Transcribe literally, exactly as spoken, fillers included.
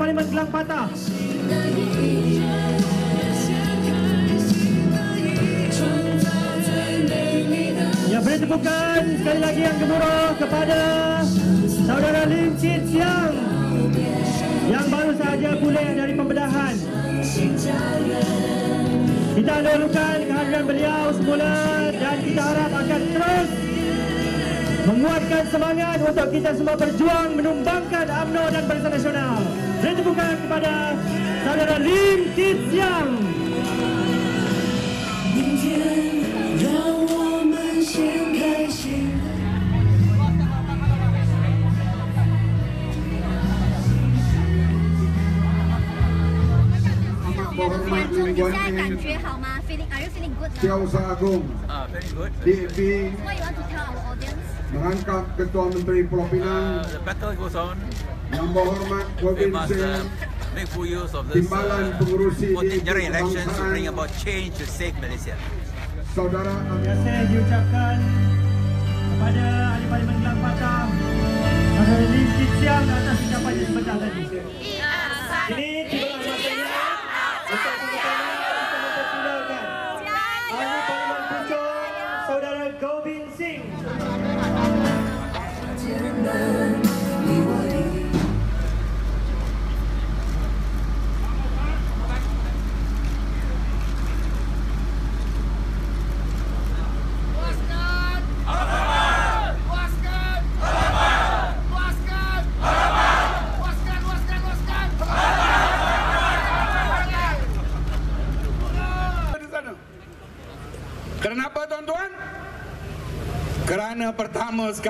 Parlimen Kelang Patah. Yang boleh tepukan sekali lagi yang gemuruh kepada saudara Lim Kit Siang yang baru sahaja pulih dari pembedahan. Kita lalukan kehadiran beliau semula dan kita harap akan terus menguatkan semangat untuk kita semua berjuang menumbangkan U M N O dan Perikatan Nasional. Beri tepukan kepada saudara Lim Kit Siang. Setiausaha Agung D A P mengangkat Ketua Menteri Pulau Pinang yang berhormat Provinsi Timbalan Pengurusi D A P Kebangsaan. Saudara biasa diucapkan kepada Ahli Parlimen Kelang Patah Saudara Lim Kit Siang atas ucapannya sebentar tadi. Ini tiba masanya untuk kenapa tuan-tuan? Kerana pertama sekali